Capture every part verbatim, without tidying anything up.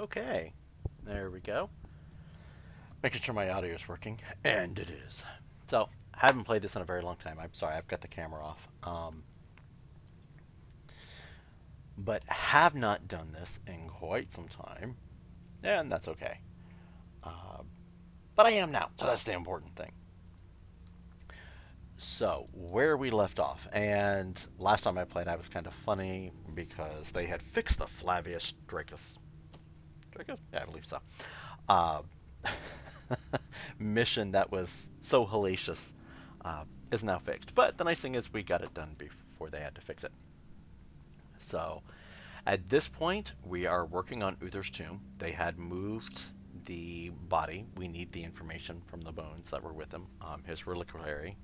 Okay, there we go. Making sure my audio is working, and it is. So, haven't played this in a very long time. I'm sorry, I've got the camera off. Um, but have not done this in quite some time, and that's okay. Uh, but I am now, so that's the important thing. So, where we left off, and last time I played I was kind of funny because they had fixed the Flavius Dracus. Dracus? Yeah, I believe so. Uh, mission that was so hellacious uh, is now fixed. But the nice thing is we got it done before they had to fix it. So, at this point, we are working on Uther's tomb. They had moved the body. We need the information from the bones that were with him, um, his reliquary.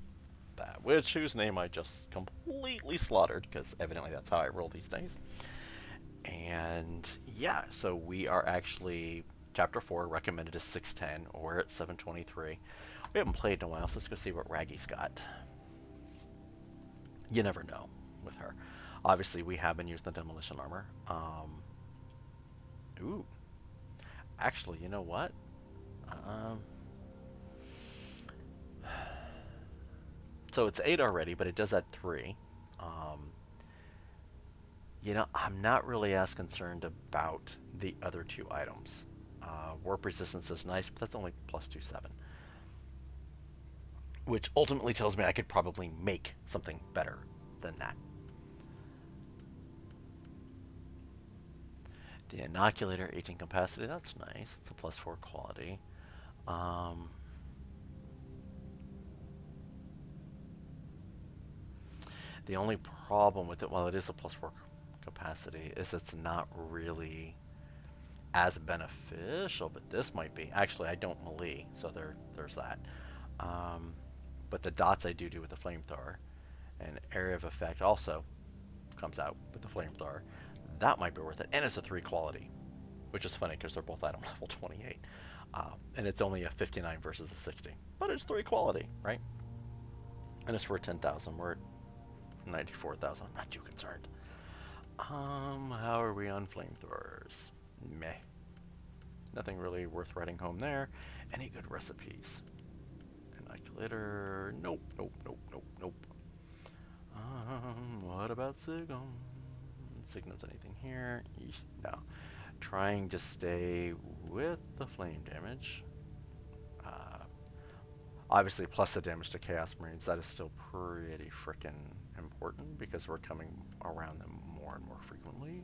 That which whose name I just completely slaughtered, because evidently that's how I roll these days. And yeah, so we are actually chapter four, recommended is six ten, or at seven twenty-three. We haven't played in a while, so let's go see what Raggy's got. You never know with her. Obviously we have been using the demolition armor. Um Ooh. Actually, you know what? Um So it's eight already, but it does add three. Um, you know, I'm not really as concerned about the other two items. Uh, warp resistance is nice, but that's only plus two seven, which ultimately tells me I could probably make something better than that. The inoculator, eighteen capacity, that's nice. It's a plus four quality. Um, The only problem with it, while it is a plus four capacity, is it's not really as beneficial, but this might be. Actually, I don't melee, so there, there's that. Um, but the dots I do do with the flamethrower, and area of effect also comes out with the flamethrower. That might be worth it, and it's a three quality, which is funny because they're both item level twenty-eight, uh, and it's only a fifty-nine versus a sixty, but it's three quality, right? And it's for ten thousand. We're at ninety-four thousand. I'm not too concerned. Um, how are we on flamethrowers? Meh. Nothing really worth writing home there. Any good recipes? Inoculator. Nope, nope, nope, nope, nope. Um, what about Signum? Signum's anything here? Eesh, no. Trying to stay with the flame damage. Uh, Obviously, plus the damage to Chaos Marines, that is still pretty frickin' important because we're coming around them more and more frequently.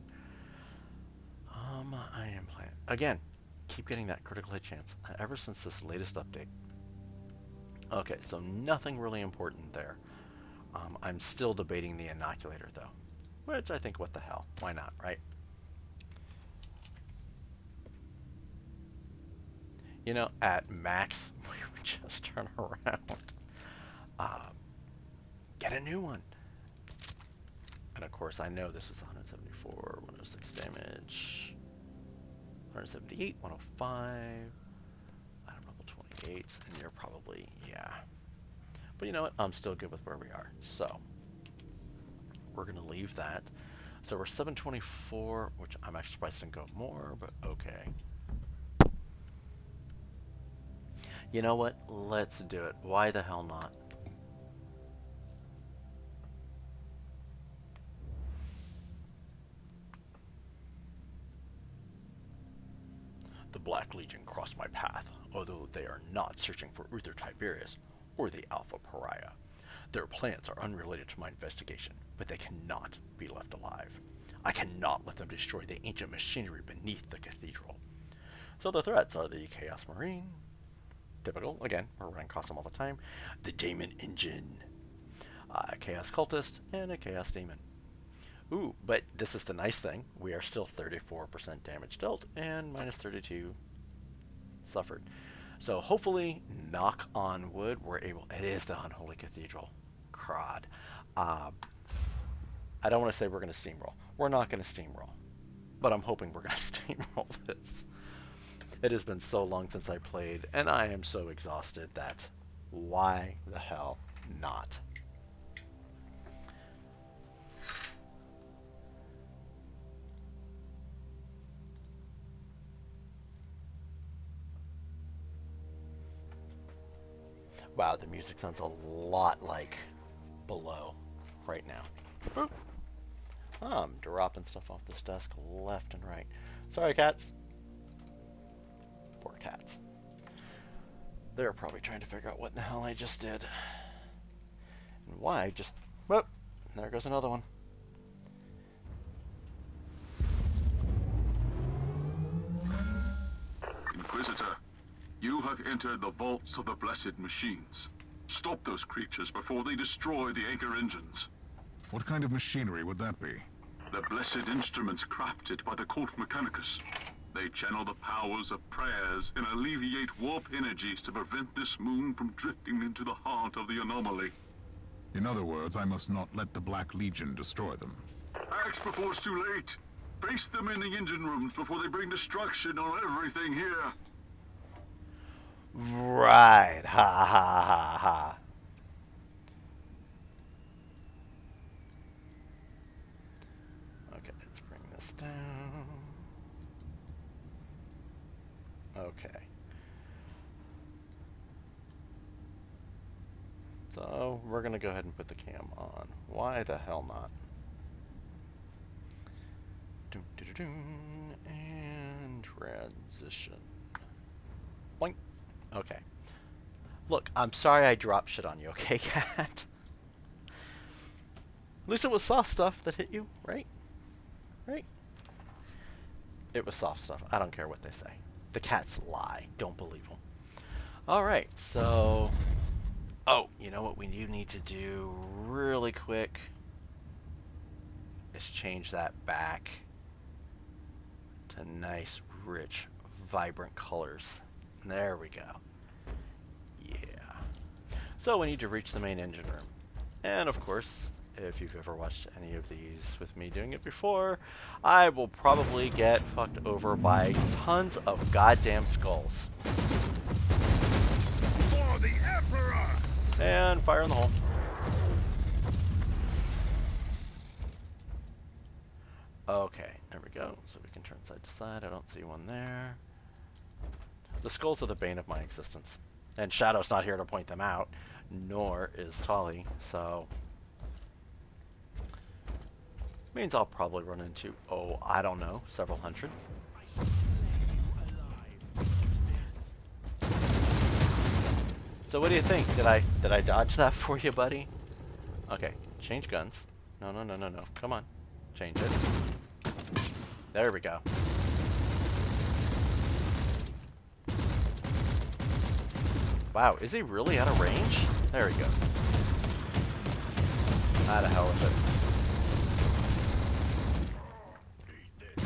Um, I am playing. Again, keep getting that critical hit chance ever since this latest update. Okay, so nothing really important there. Um, I'm still debating the inoculator, though. Which I think, what the hell? Why not, right? You know, at max, we would just turn around. Um, get a new one. And of course, I know this is one seventy-four, one oh six damage, one seventy-eight, one oh five, item level twenty-eight, and you're probably, yeah. But you know what? I'm still good with where we are. So, we're going to leave that. So, we're seven twenty-four, which I'm actually surprised didn't go more, but okay. You know what? Let's do it. Why the hell not? The Black Legion crossed my path, although they are not searching for Uther Tiberius or the Alpha Pariah. Their plans are unrelated to my investigation, but they cannot be left alive. I cannot let them destroy the ancient machinery beneath the cathedral. So the threats are the Chaos Marine, typical, again, we're running across them all the time, the Daemon Engine, a Chaos Cultist, and a Chaos Demon. Ooh, but this is the nice thing, we are still thirty-four percent damage dealt, and minus thirty-two suffered. So hopefully, knock on wood, we're able, it is the Unholy Cathedral, crud. Uh, I don't want to say we're going to steamroll. We're not going to steamroll, but I'm hoping we're going to steamroll this. It has been so long since I played, and I am so exhausted that why the hell not? Wow, the music sounds a lot like Below right now. Huh. Oh, I'm dropping stuff off this desk left and right. Sorry, cats. Poor cats. They're probably trying to figure out what in the hell I just did. And why I just... Whoop! There goes another one. Inquisitor, you have entered the vaults of the Blessed Machines. Stop those creatures before they destroy the anchor engines. What kind of machinery would that be? The blessed instruments crafted by the Cult Mechanicus. They channel the powers of prayers and alleviate warp energies to prevent this moon from drifting into the heart of the anomaly. In other words, I must not let the Black Legion destroy them. Act before it's too late! Face them in the engine rooms before they bring destruction on everything here! Right, ha ha ha ha. Okay, let's bring this down. Okay. So, we're gonna go ahead and put the cam on. Why the hell not? Dun, dun, dun, dun, and transition. Boink. Okay. Look, I'm sorry I dropped shit on you, okay, cat? At least it was soft stuff that hit you, right? Right? It was soft stuff. I don't care what they say. The cats lie. Don't believe them. Alright, so... Oh, you know what we do need to do really quick is change that back to nice, rich, vibrant colors. There we go. Yeah. So we need to reach the main engine room. And of course, if you've ever watched any of these with me doing it before, I will probably get fucked over by tons of goddamn skulls. For the Emperor! And fire in the hole. Okay, there we go. So we can turn side to side. I don't see one there. The skulls are the bane of my existence. And Shadow's not here to point them out. Nor is Tali, so... Means I'll probably run into, oh, I don't know, several hundred. So what do you think? Did I did I dodge that for you, buddy? Okay, change guns. No, no, no, no, no. Come on. Change it. There we go. Wow, is he really out of range? There he goes. How the hell is it?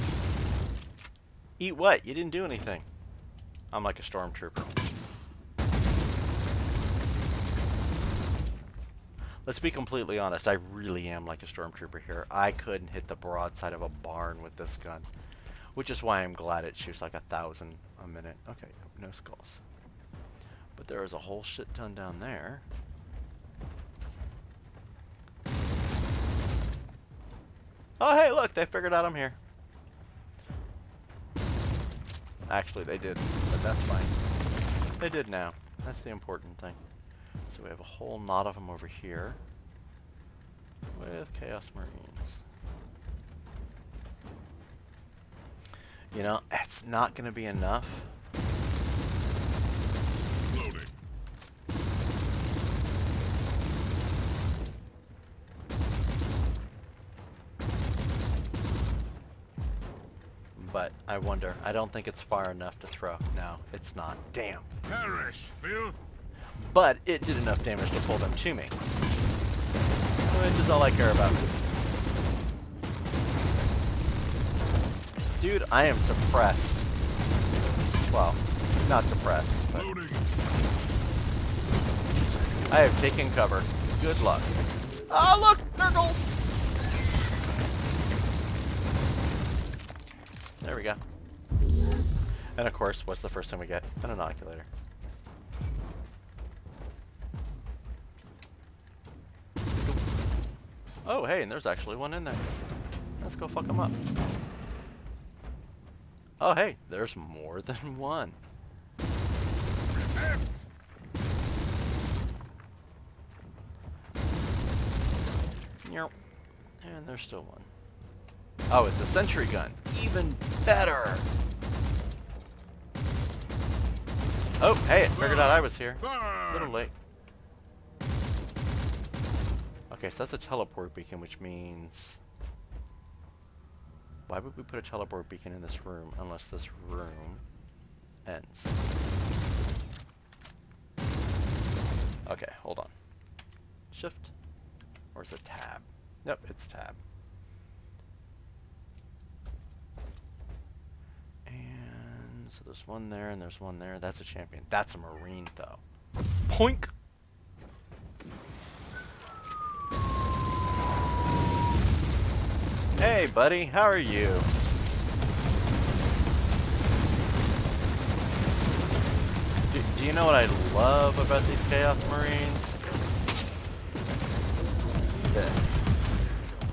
Eat what? You didn't do anything. I'm like a stormtrooper. Let's be completely honest, I really am like a stormtrooper here. I couldn't hit the broadside of a barn with this gun. Which is why I'm glad it shoots like a thousand a minute. Okay, no skulls. But there is a whole shit ton down there. Oh hey, look, they figured out I'm here. Actually, they did, but that's fine. They did now. That's the important thing. So we have a whole knot of them over here with Chaos Marines. You know, it's not going to be enough. Loading. But I wonder, I don't think it's far enough to throw. No, it's not. Damn. Perish, filth. But it did enough damage to pull them to me. Which is all I care about. Dude, I am suppressed. Well, not suppressed, but... I have taken cover. Good luck. Oh, look! Nurgles! There we go. And of course, what's the first thing we get? An inoculator. Oh, hey, and there's actually one in there. Let's go fuck them up. Oh, hey, there's more than one. Repent. And there's still one. Oh, it's a sentry gun. Even better. Oh, hey, it figured out I was here. A little late. Okay, so that's a teleport beacon, which means... Why would we put a teleport beacon in this room unless this room ends? Okay, hold on. Shift. Or is it tab? Nope, it's tab. And so there's one there and there's one there. That's a champion. That's a marine though. Poink! Hey buddy, how are you? Do, do you know what I love about these Chaos Marines? This.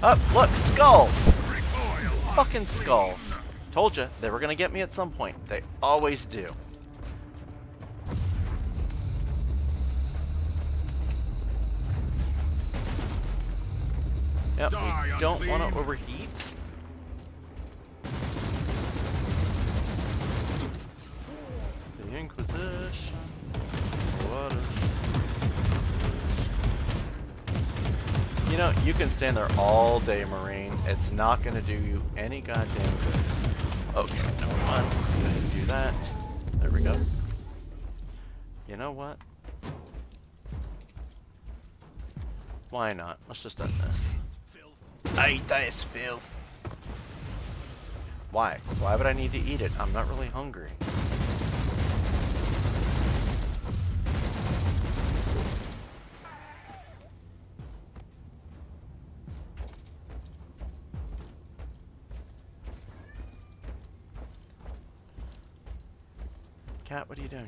Up, oh, look, skulls! Fucking skulls. Told you, they were gonna get me at some point. They always do. Yep, we don't want to overheat. The Inquisition. What is... You know, you can stand there all day, Marine. It's not going to do you any goddamn good. Okay, number one. Go ahead and do that. There we go. You know what? Why not? Let's just end this. I eat that as filth. Why? Why would I need to eat it? I'm not really hungry. Cat, what are you doing?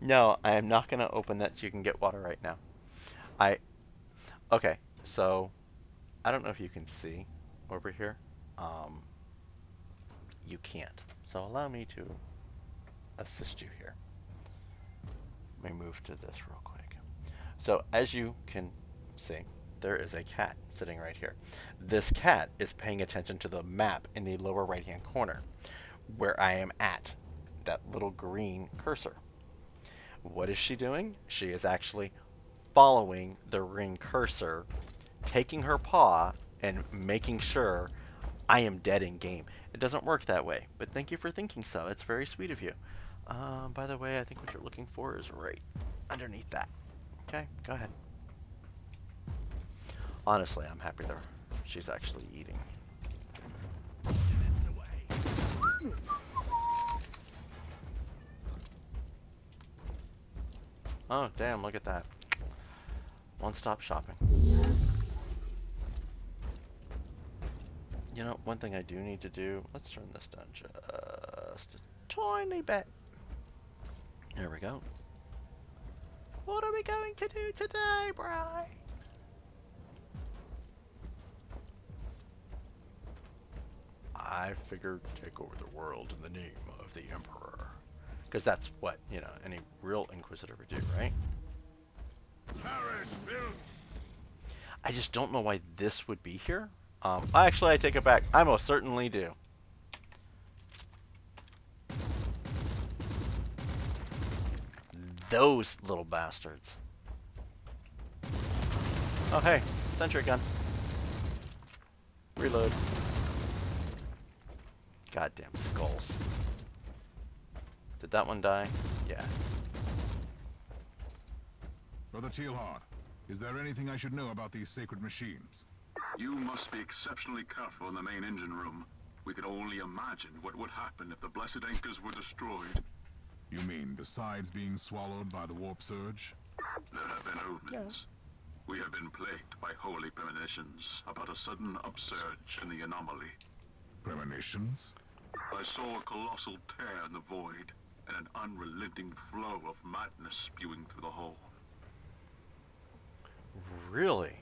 No, I am not going to open that so you can get water right now. I, okay, so, I don't know if you can see over here, um, you can't, so allow me to assist you here. Let me move to this real quick. So, as you can see, there is a cat sitting right here. This cat is paying attention to the map in the lower right-hand corner, where I am at, that little green cursor. What is she doing? She is actually following the ring cursor, taking her paw and making sure I am dead in game. It doesn't work that way, but thank you for thinking so. It's very sweet of you. Uh, by the way, I think what you're looking for is right underneath that. Okay, go ahead. Honestly, I'm happy there. She's actually eating. Oh, damn, look at that. One-stop shopping. You know, one thing I do need to do... Let's turn this down just a tiny bit. There we go. What are we going to do today, Bri? I figured take over the world in the name of the Emperor. Because that's what, you know, any real Inquisitor would do, right? I just don't know why this would be here. Um, actually, I take it back. I most certainly do. Those little bastards. Oh, hey. Sentry gun. Reload. Goddamn skulls. Did that one die? Yeah. Brother Tealheart, is there anything I should know about these sacred machines? You must be exceptionally careful in the main engine room. We could only imagine what would happen if the blessed anchors were destroyed. You mean besides being swallowed by the Warp Surge? There have been omens. Yeah. We have been plagued by holy premonitions about a sudden upsurge in the anomaly. Premonitions? I saw a colossal tear in the void and an unrelenting flow of madness spewing through the hole. Really?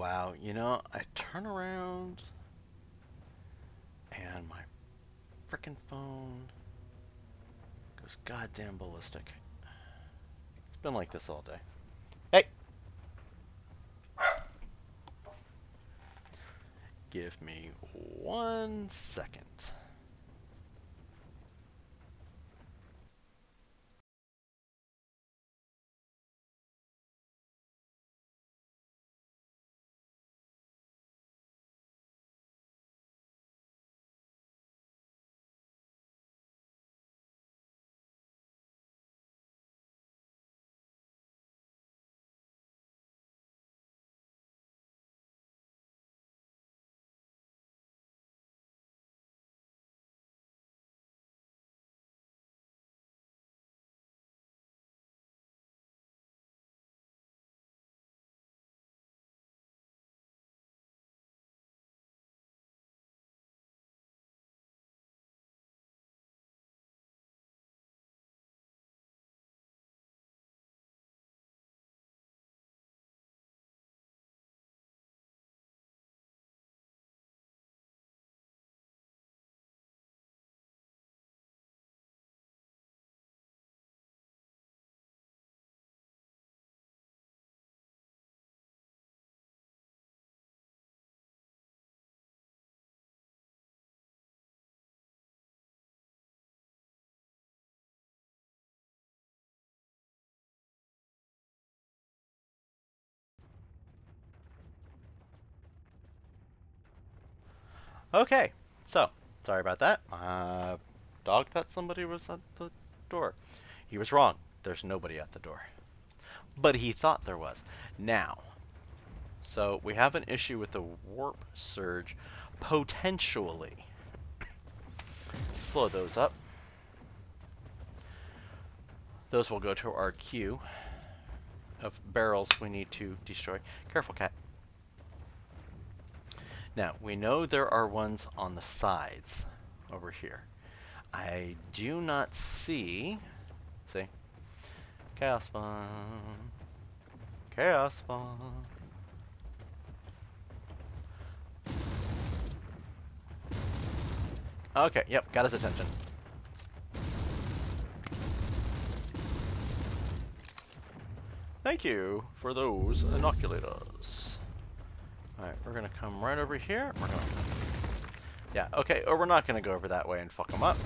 wow, you know, I turn around and my frickin' phone goes goddamn ballistic. It's been like this all day. Hey! Give me one second. Okay, so, sorry about that. Uh, dog thought somebody was at the door. He was wrong. There's nobody at the door. But he thought there was. Now, so we have an issue with the Warp Surge, potentially. Let's blow those up. Those will go to our queue of barrels we need to destroy. Careful, cat. Now, we know there are ones on the sides over here. I do not see... See? Chaos spawn. Chaos spawn. Okay, yep, got his attention. Thank you for those inoculators. Alright, we're gonna come right over here. We're gonna... Yeah, okay, or we're not gonna go over that way and fuck them up.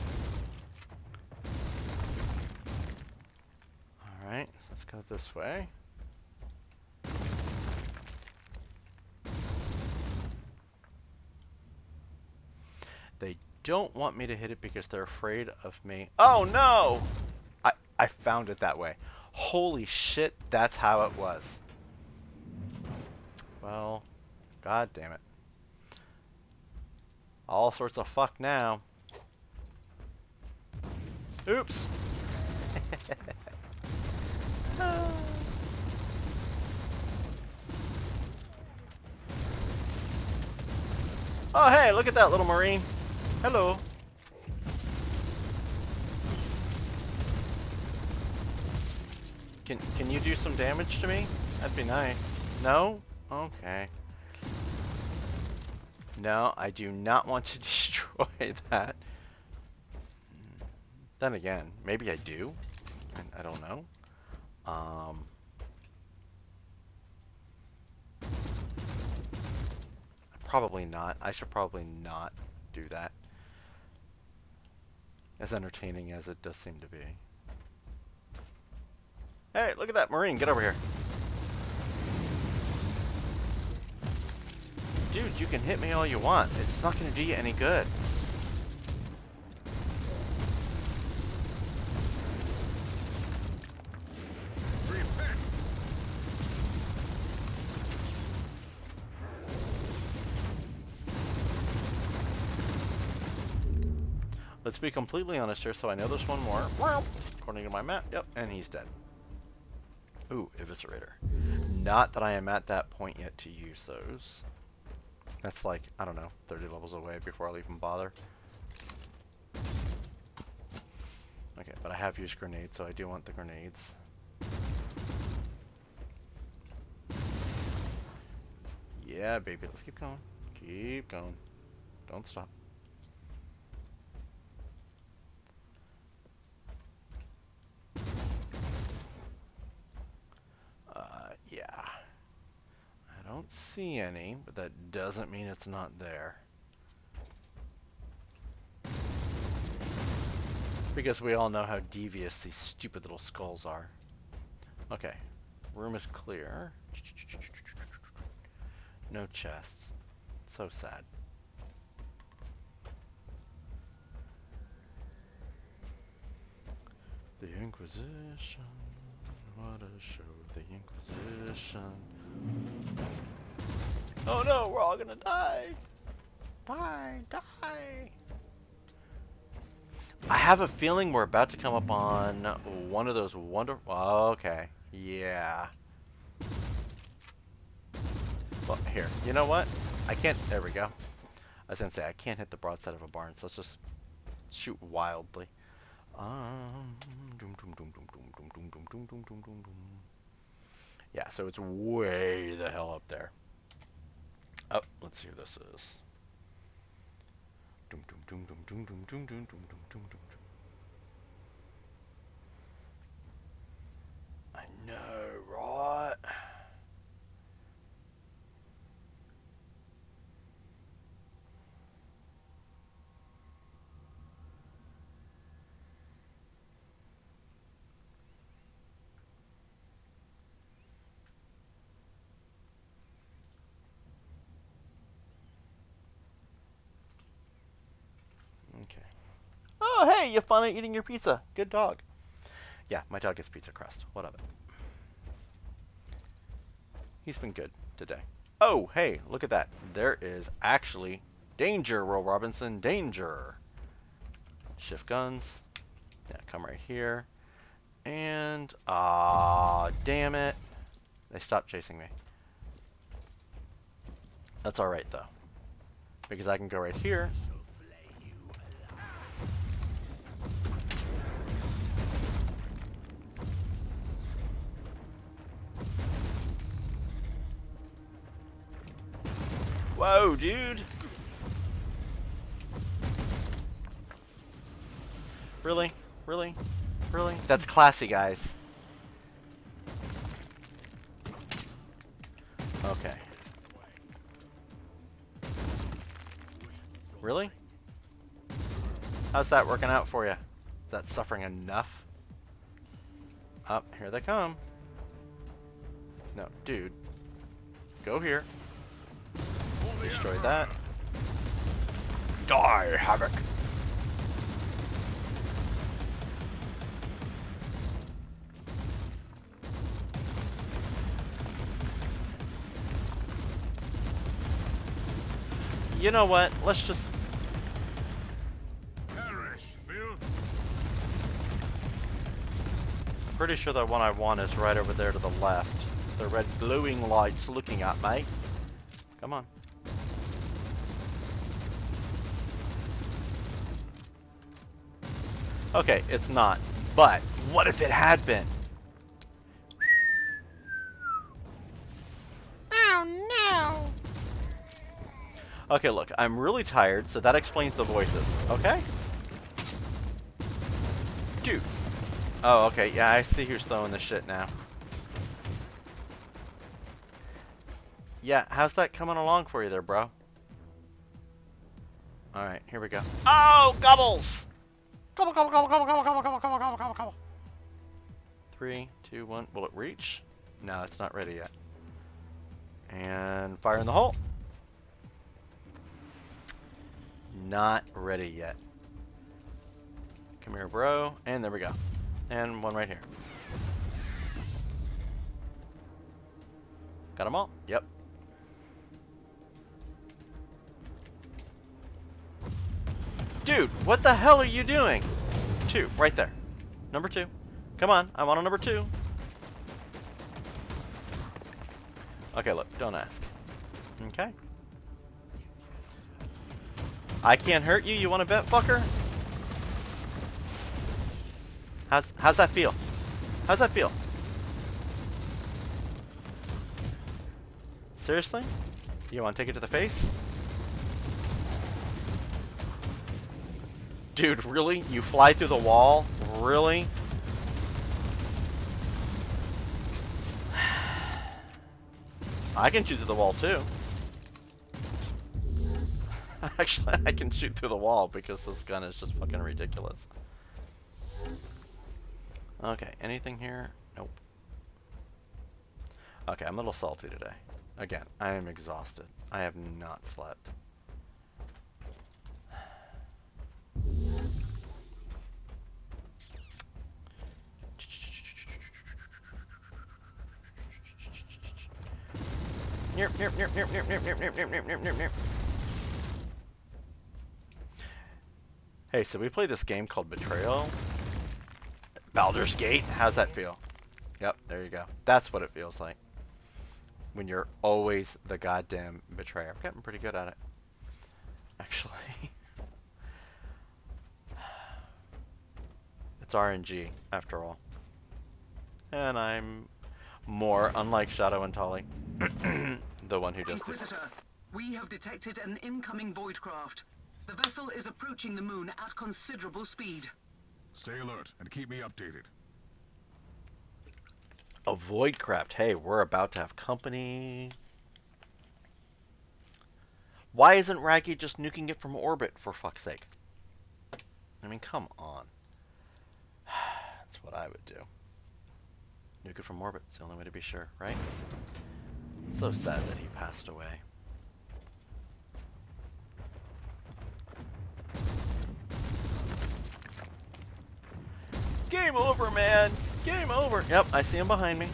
Alright, so let's go this way. They don't want me to hit it because they're afraid of me. Oh no! I, I found it that way. Holy shit, that's how it was. Well... God damn it. All sorts of fuck now. Oops. uh. Oh, hey, look at that little marine. Hello. Can can you do some damage to me? That'd be nice. No? Okay. No, I do not want to destroy that. Then again, maybe I do. I don't know. Um, probably not. I should probably not do that. As entertaining as it does seem to be. Hey, look at that marine. Get over here. Dude, you can hit me all you want. It's not going to do you any good. Let's be completely honest here, so I know there's one more. According to my map, yep, and he's dead. Ooh, eviscerator. Not that I am at that point yet to use those. That's like, I don't know, thirty levels away before I'll even bother. Okay, but I have used grenades, so I do want the grenades. Yeah, baby, let's keep going. Keep going. Don't stop. Uh, yeah. I don't see any, but that doesn't mean it's not there. Because we all know how devious these stupid little skulls are. Okay. Room is clear. No chests. So sad. The Inquisition. What a show. The Inquisition. Oh no, we're all gonna die. Die, die. I have a feeling we're about to come up on one of those wonderful... Okay, yeah. Well, here, you know what? I can't... There we go. I was going to say, I can't hit the broadside of a barn, so let's just shoot wildly. Um, yeah, so it's way the hell up there. Oh, let's see who this is. I know, right? Oh, hey, you finally eating your pizza. Good dog. Yeah, my dog gets pizza crust. What of it? He's been good today. Oh, hey, look at that. There is actually danger, Will Robinson. Danger. Shift guns. Yeah, come right here. And, ah, damn it. They stopped chasing me. That's alright, though. Because I can go right here. Whoa, dude! Really? Really? Really? That's classy, guys. Okay. Really? How's that working out for you? Is that suffering enough? Oh, here they come. No, dude. Go here. Destroy that. Die, Havoc! You know what? Let's just... Perish, Bill. Pretty sure that one I want is right over there to the left. The red glowing light's looking at me. Come on. Okay, it's not, but what if it had been? Oh no! Okay, look, I'm really tired, so that explains the voices, okay? Dude! Oh, okay, yeah, I see who's throwing the shit now. Yeah, how's that coming along for you there, bro? Alright, here we go. Oh, Gobbles! Gobble, gobble, gobble, gobble, gobble, gobble, gobble, gobble, gobble, gobble, gobble. Three, two, one. Will it reach? No, it's not ready yet. And fire in the hole. Not ready yet. Come here, bro. And there we go. And one right here. Got them all? Yep. Dude, what the hell are you doing? Two, right there. Number two. Come on, I want a number two. Okay, look, don't ask. Okay. I can't hurt you, you wanna bet, fucker? How's, how's that feel? How's that feel? Seriously? You want to take it to the face? Dude, really? You fly through the wall? Really? I can shoot through the wall too. Actually, I can shoot through the wall because this gun is just fucking ridiculous. Okay, anything here? Nope. Okay, I'm a little salty today. Again, I am exhausted. I have not slept. Nerp, nerp, nerp, nerp, nerp, nerp, nerp, nerp, nerp, nerp, nerp, nerp. Hey, so we played this game called Betrayal. Baldur's Gate, how's that feel? Yep, there you go. That's what it feels like. When you're always the goddamn betrayer. I'm getting pretty good at it. Actually. It's R N G, after all. And I'm more, unlike Shadow and Tali, the one who just Inquisitor, did. We have detected an incoming voidcraft. The vessel is approaching the moon at considerable speed. Stay alert and keep me updated. A voidcraft. Hey, we're about to have company. Why isn't Raggy just nuking it from orbit, for fuck's sake? I mean, come on. That's what I would do. Nuke it from orbit. It's the only way to be sure, right? It's so sad that he passed away. Game over, man! Game over! Yep, I see him behind me.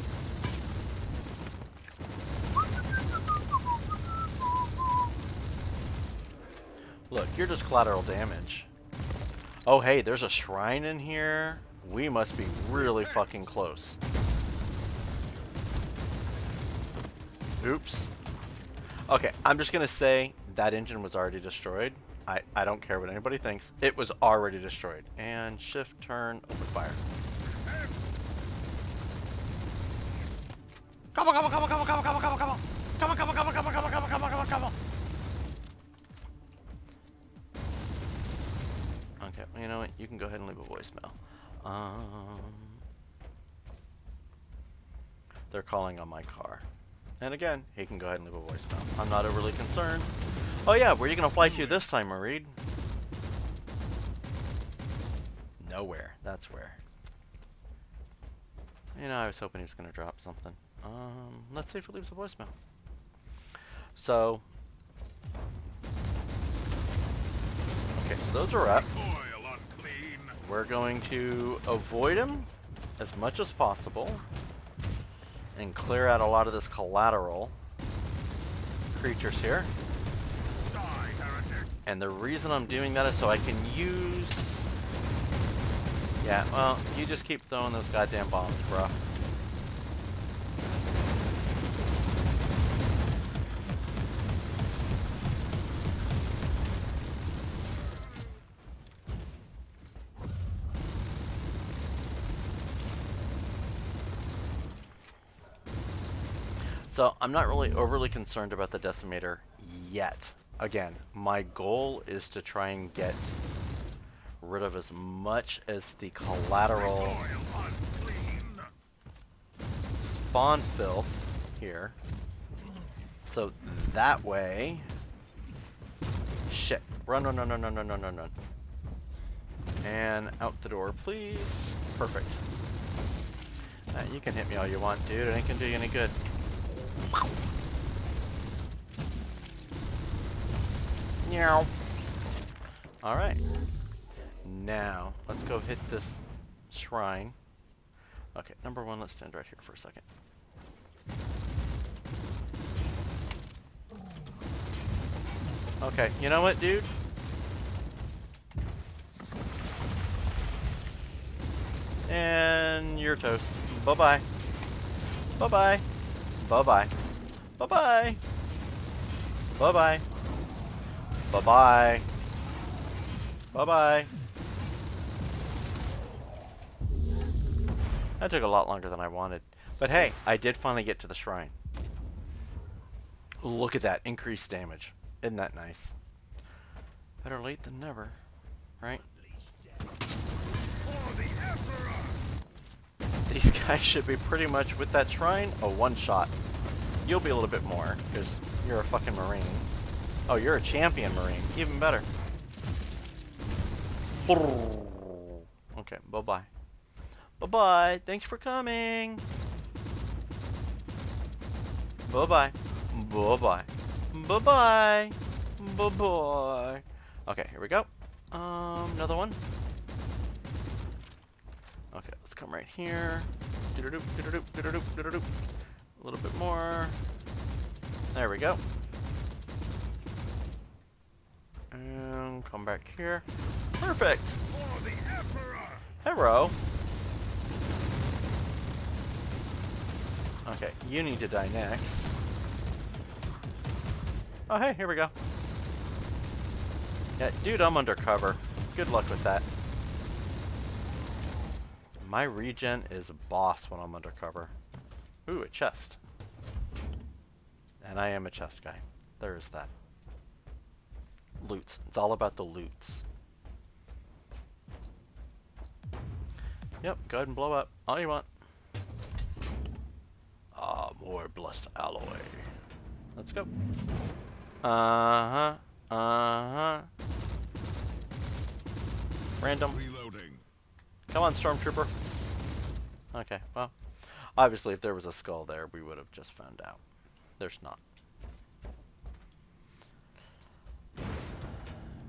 Look, you're just collateral damage. Oh hey, there's a shrine in here. We must be really fucking close. Oops. Okay, I'm just gonna say that engine was already destroyed. I, I don't care what anybody thinks. It was already destroyed. And shift, turn, open fire. Come on, come on, come on, come on, come on, come on, come on, come on, come on, come on, come on, come on, come on, come on, come on, come on, come on. Okay, you know what? You can go ahead and leave a voicemail. Um, they're calling on my car. And again, he can go ahead and leave a voicemail. I'm not overly concerned. Oh yeah, where are you gonna fly to this time, Mareed? Nowhere, that's where. You know, I was hoping he was gonna drop something. Um, let's see if it leaves a voicemail. So... Okay, so those are up. We're going to avoid him as much as possible. And clear out a lot of this collateral creatures here. And the reason I'm doing that is so I can use... Yeah, well, you just keep throwing those goddamn bombs, bro. So, I'm not really overly concerned about the decimator yet. Again, my goal is to try and get rid of as much as the collateral spawn filth here. So that way... Shit. Run, run, run, run, run, run, run, run, run. And out the door, please. Perfect. Uh, you can hit me all you want, dude. It ain't gonna do you any good. Meow. Alright. Now, let's go hit this shrine. Okay, number one, let's stand right here for a second. Okay, you know what, dude? And you're toast. Bye-bye. Bye-bye. Bye-bye. Bye-bye. Bye-bye. Bye-bye. Bye-bye. That took a lot longer than I wanted. But hey, I did finally get to the shrine. Look at that. Increased damage. Isn't that nice? Better late than never, right? These guys should be pretty much, with that shrine, a one-shot. You'll be a little bit more, because you're a fucking Marine. Oh, you're a champion Marine. Even better. Okay, bye-bye. Bye-bye. Thanks for coming. Bye-bye. Bye-bye. Bye-bye. Bye-bye. Okay, here we go. Um, another one. Okay, let's come right here. Do-do-doop, do-do-doop, do-do-doop, do-do-doop. A little bit more. There we go. And come back here. Perfect. Hero. Okay, you need to die next. Oh hey, here we go. Yeah, dude, I'm undercover. Good luck with that. My regen is boss when I'm undercover. Ooh, a chest. And I am a chest guy. There's that. Loots. It's all about the loots. Yep, go ahead and blow up. All you want. Ah, more blessed alloy. Let's go. Uh-huh. Uh-huh. Random. Reloading. Come on, Stormtrooper. Okay, well. Obviously, if there was a skull there, we would have just found out. There's not.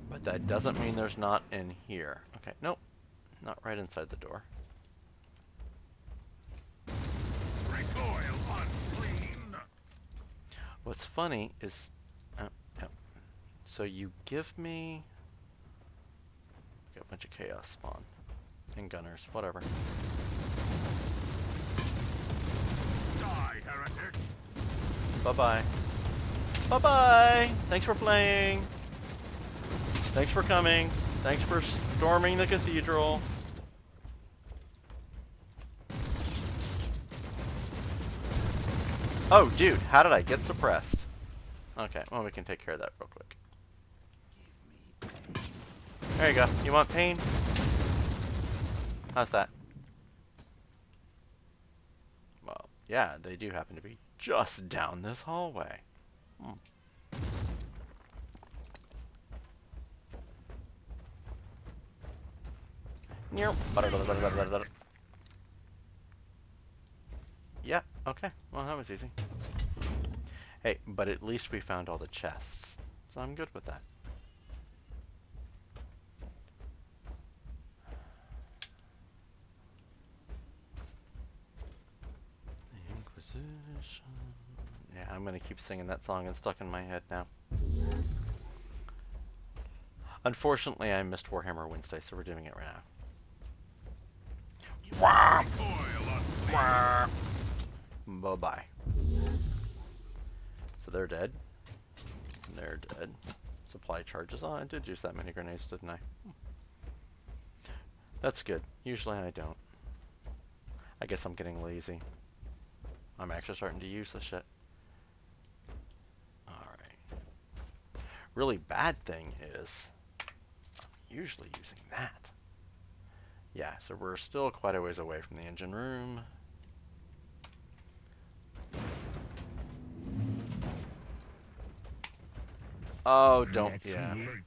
But that doesn't mean there's not in here. Okay, nope. Not right inside the door. Recoil unclean. What's funny is... Uh, uh, so you give me... Got a bunch of Chaos spawn. And gunners, whatever. Die, heretic. Bye-bye. Bye-bye! Thanks for playing! Thanks for coming. Thanks for storming the cathedral. Oh, dude, how did I get suppressed? Okay, well, we can take care of that real quick. There you go. You want pain? How's that? Well, yeah, they do happen to be just down this hallway. Hmm. Yep. Yeah, okay. Well, that was easy. Hey, but at least we found all the chests. So I'm good with that. The Inquisition. Yeah, I'm going to keep singing that song. It's stuck in my head now. Unfortunately, I missed Warhammer Wednesday, so we're doing it right now. Wah! Wah! Bye bye. So they're dead. They're dead. Supply charges. Oh, I did use that many grenades, didn't I? That's good. Usually I don't. I guess I'm getting lazy. I'm actually starting to use this shit. Alright. Really bad thing is, I'm usually using that. Yeah, so we're still quite a ways away from the engine room. Oh, don't, yeah. Your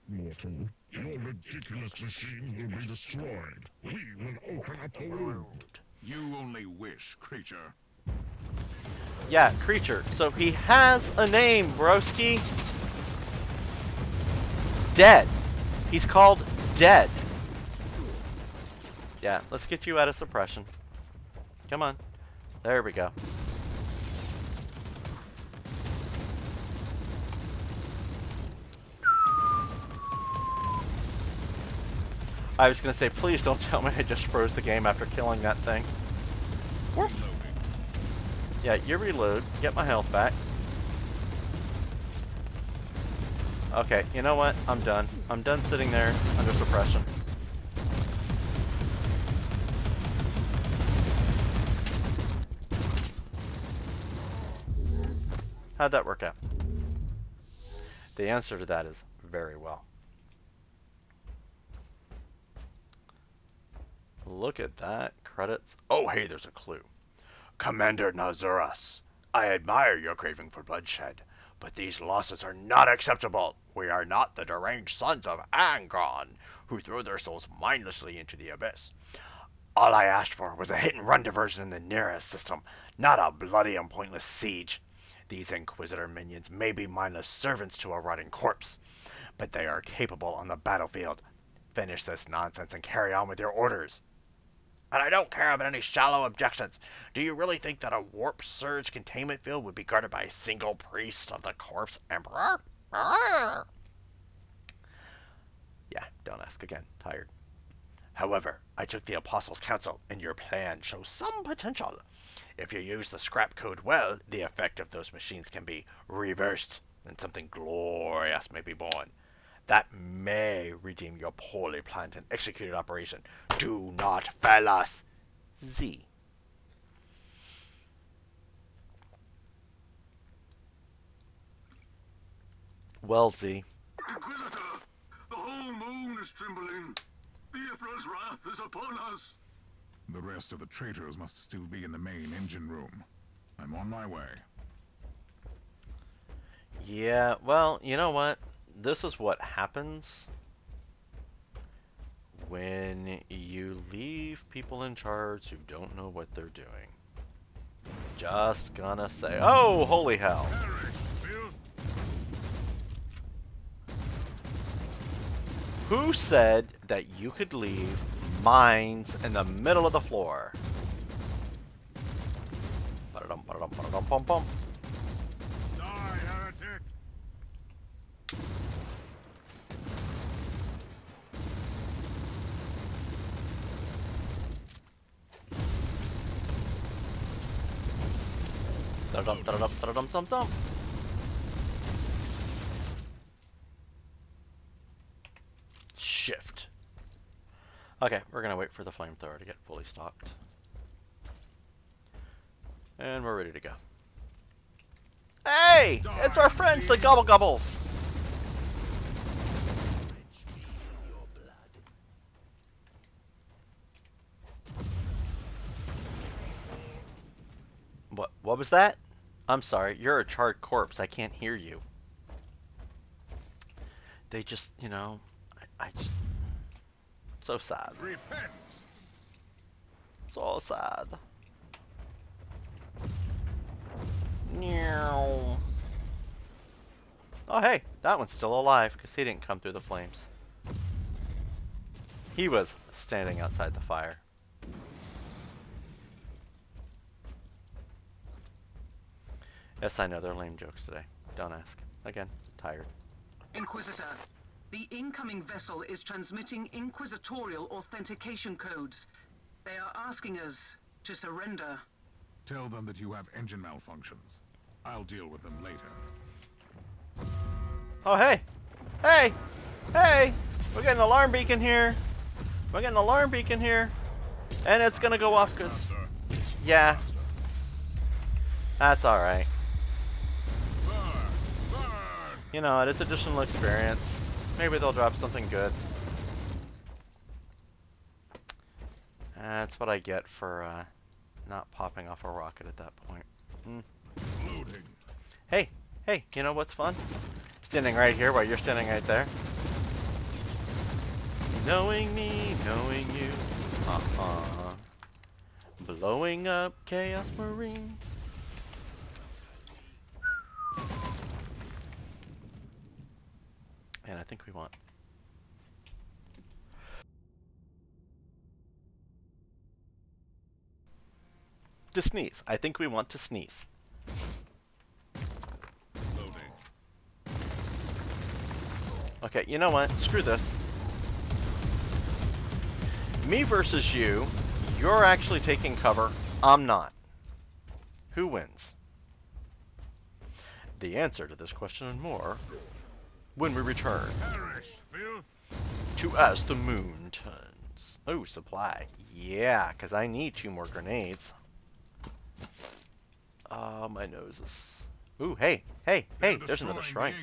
ridiculous machines will be destroyed. We will open up the world. You only wish, creature. Yeah, creature. So he has a name, broski. Dead. He's called Dead. Yeah, let's get you out of suppression. Come on. There we go. I was gonna say, please don't tell me I just froze the game after killing that thing. Whoop. Yeah, you reload. Get my health back. Okay, you know what? I'm done. I'm done sitting there under suppression. How'd that work out? The answer to that is very well. Look at that, credits. Oh, hey, there's a clue. Commander Nazuras, I admire your craving for bloodshed, but these losses are not acceptable. We are not the deranged sons of Angon, who threw their souls mindlessly into the abyss. All I asked for was a hit-and-run diversion in the nearest system, not a bloody and pointless siege. These Inquisitor minions may be mindless servants to a rotting corpse, but they are capable on the battlefield. Finish this nonsense and carry on with your orders. And I don't care about any shallow objections. Do you really think that a Warp Surge containment field would be guarded by a single priest of the Corpse Emperor? Arrgh! Yeah, don't ask again. Tired. However, I took the Apostles' Counsel, and your plan shows some potential. If you use the scrap code well, the effect of those machines can be reversed, and something glorious may be born. That may redeem your poorly planned and executed operation. Do not fail us. Z. Well, Z. Inquisitor, the whole moon is trembling. The Emperor's wrath is upon us. The rest of the traitors must still be in the main engine room. I'm on my way. Yeah, well, you know what? This is what happens when you leave people in charge who don't know what they're doing. Just gonna say, oh, holy hell. Who said that you could leave mines in the middle of the floor? Ba-da-dum, ba-da-dum, ba-da-dum, bum, bum. Die, heretic. Da-da-dum, da-da-dum, da-da-dum, dum-dum. Shift. Okay, we're gonna wait for the flamethrower to get fully stocked. And we're ready to go. Hey! It's our friends, the Gobble Gobbles! What, what was that? I'm sorry, you're a charred corpse, I can't hear you. They just, you know, I, I just... So sad. Repent. So sad. Meow. Oh hey, that one's still alive because he didn't come through the flames. He was standing outside the fire. Yes, I know, they're lame jokes today. Don't ask. Again, tired. Inquisitor. The incoming vessel is transmitting Inquisitorial authentication codes. They are asking us to surrender. Tell them that you have engine malfunctions. I'll deal with them later. Oh, hey! Hey! Hey! We're getting an alarm beacon here! We're getting an alarm beacon here! And it's gonna go off because... Yeah. That's alright. You know, it's additional experience. Maybe they'll drop something good. That's what I get for uh, not popping off a rocket at that point. Mm. Hey, hey, you know what's fun? Standing right here while you're standing right there. Knowing me, knowing you. Uh-uh. Blowing up Chaos Marines. And I think we want. To sneeze. I think we want to sneeze. Loading. Okay, you know what? Screw this. Me versus you. You're actually taking cover. I'm not. Who wins? The answer to this question and more. When we return. Perish, to us, the moon turns. Oh, supply. Yeah, because I need two more grenades. Oh, my nose is... Ooh, hey, hey, hey, there's another shrine.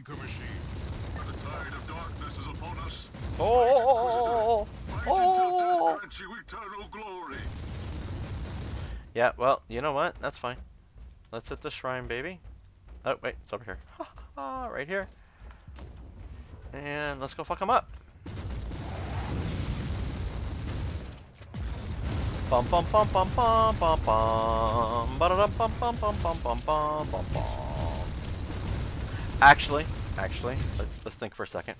is upon us. Oh! Oh! Oh! Glory. Yeah, well, you know what? That's fine. Let's hit the shrine, baby. Oh, wait, it's over here. Ha ha, right here. And let's go fuck him up. Bum bum bum bum bum bum bum. Ba-da-dum bum bum bum bum bum bum bum bum. Actually, actually, let's let's think for a second.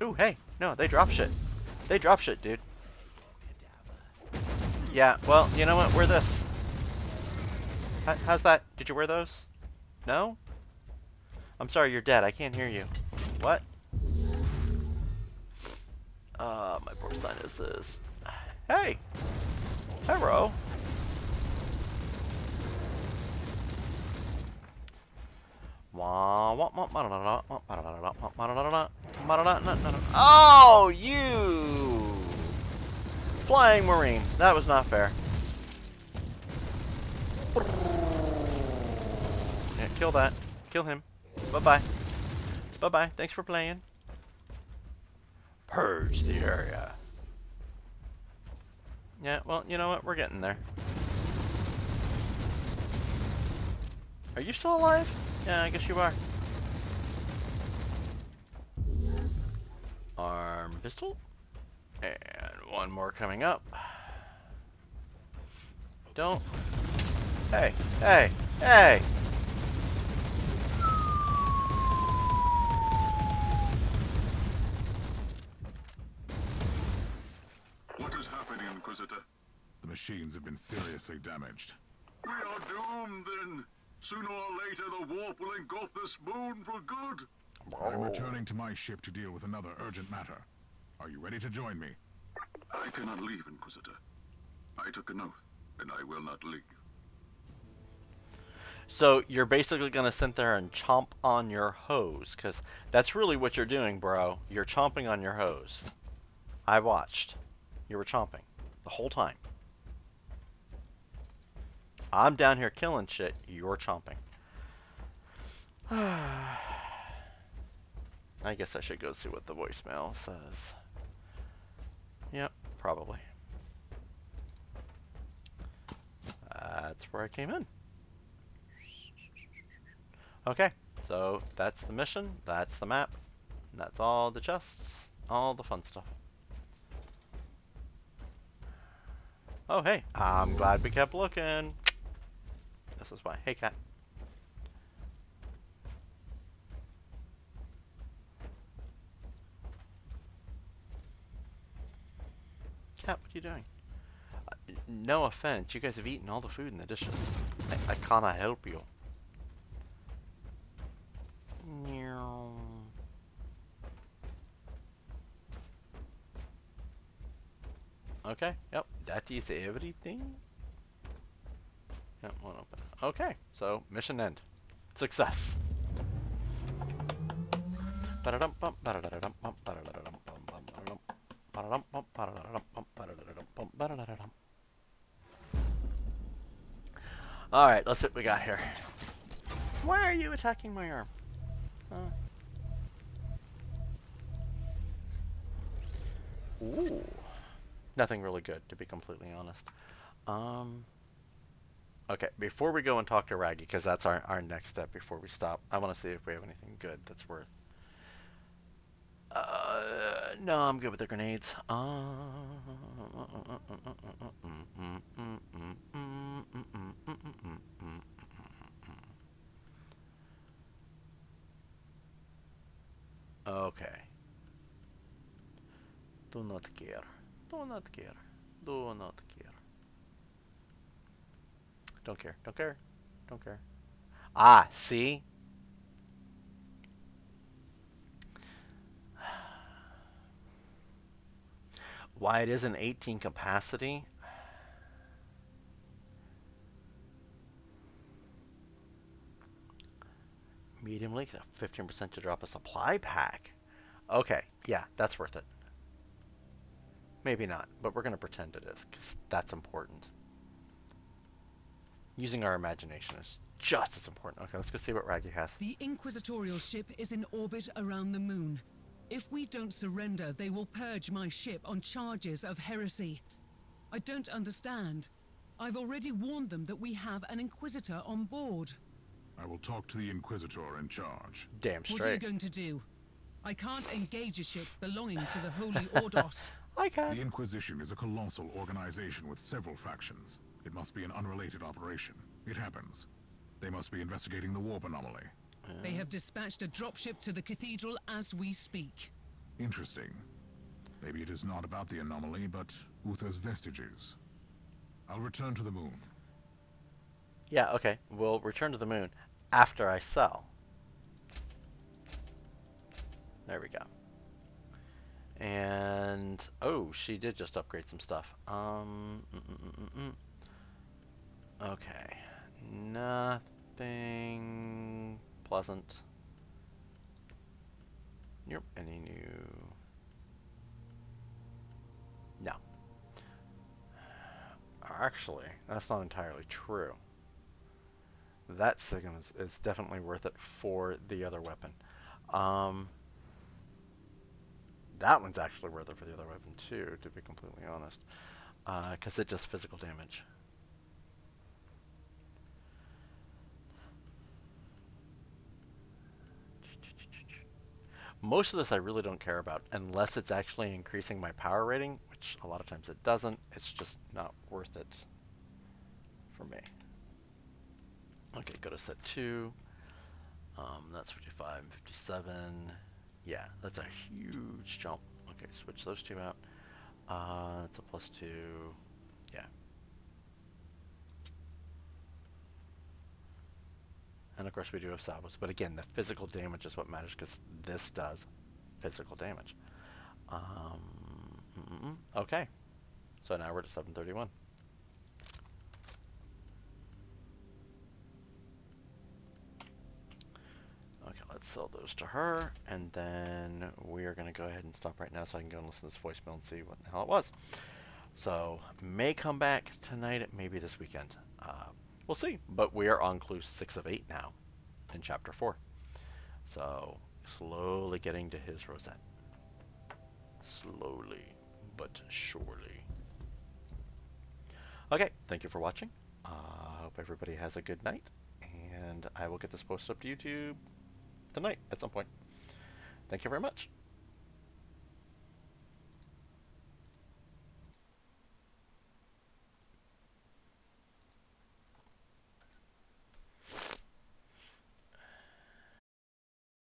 Ooh, hey, no, they drop shit. They drop shit, dude. Yeah, well, you know what? Wear this. How's that? Did you wear those? No? I'm sorry, you're dead. I can't hear you. What? Uh, my poor sinuses. Hey! Hello! Oh, you! Flying Marine. That was not fair. Yeah, kill that. Kill him. Bye-bye. Bye-bye. Thanks for playing. Purge the area. Yeah, well, you know what? We're getting there. Are you still alive? Yeah, I guess you are. Arm pistol. And one more coming up. Don't. Hey, hey, hey! What is happening, Inquisitor? The machines have been seriously damaged. We are doomed, then. Sooner or later, the warp will engulf this moon for good. I'm returning to my ship to deal with another urgent matter. Are you ready to join me? I cannot leave, Inquisitor. I took an oath, and I will not leave. So you're basically going to sit there and chomp on your hose, because that's really what you're doing, bro. You're chomping on your hose. I watched. You were chomping the whole time. I'm down here killing shit, you're chomping. I guess I should go see what the voicemail says. Yep, probably. That's where I came in. Okay, so that's the mission, that's the map, and that's all the chests, all the fun stuff. Oh, hey, I'm glad we kept looking. This is why. Hey, cat. Cat, what are you doing? Uh, no offense, you guys have eaten all the food in the dishes. I, I cannot help you. Okay, yep, that is everything. That one open. Okay, so mission end. Success. Alright, let's see what we got here. Why are you attacking my arm? Uh. Ooh. Nothing really good, to be completely honest. Um... Okay, before we go and talk to Raggy, because that's our, our next step before we stop, I want to see if we have anything good that's worth... Uh, no, I'm good with the grenades. Okay. Do not care. Do not care. Do not care. Don't care. Don't care. Don't care. Ah, see? Why it is an eighteen capacity? Medium leak, fifteen percent to drop a supply pack. Okay, yeah, that's worth it. Maybe not, but we're going to pretend it is, because that's important. Using our imagination is just as important. Okay, let's go see what Raggy has. The Inquisitorial ship is in orbit around the moon. If we don't surrender, they will purge my ship on charges of heresy. I don't understand. I've already warned them that we have an Inquisitor on board. I will talk to the Inquisitor in charge. Damn straight. What are you going to do? I can't engage a ship belonging to the Holy Ordos. I can. The Inquisition is a colossal organization with several factions. It must be an unrelated operation. It happens. They must be investigating the warp anomaly. Mm. They have dispatched a dropship to the cathedral as we speak. Interesting. Maybe it is not about the anomaly, but Uther's vestiges. I'll return to the moon. Yeah, okay. We'll return to the moon. After I sell. There we go. And oh, she did just upgrade some stuff. Um, mm, mm, mm, mm. Okay, nothing pleasant. Nope. Any new? No. Actually, that's not entirely true. That signal is, is definitely worth it for the other weapon. Um, that one's actually worth it for the other weapon too, to be completely honest, because uh, it does physical damage. Most of this I really don't care about, unless it's actually increasing my power rating, which a lot of times it doesn't. It's just not worth it for me. Okay, go to set two. Um, that's fifty-five and fifty-seven. Yeah, that's a huge jump. Okay, switch those two out. Uh, it's a plus two. Yeah. And of course we do have salvos, but again, the physical damage is what matters because this does physical damage. Um, mm-mm, okay, so now we're at seven thirty-one. Okay, let's sell those to her, and then we are going to go ahead and stop right now so I can go and listen to this voicemail and see what the hell it was. So, may come back tonight, maybe this weekend. Uh, We'll see, but we are on clue six of eight now, in chapter four. So, slowly getting to his rosette. Slowly, but surely. Okay, thank you for watching. I uh, hope everybody has a good night, and I will get this posted up to YouTube tonight at some point. Thank you very much.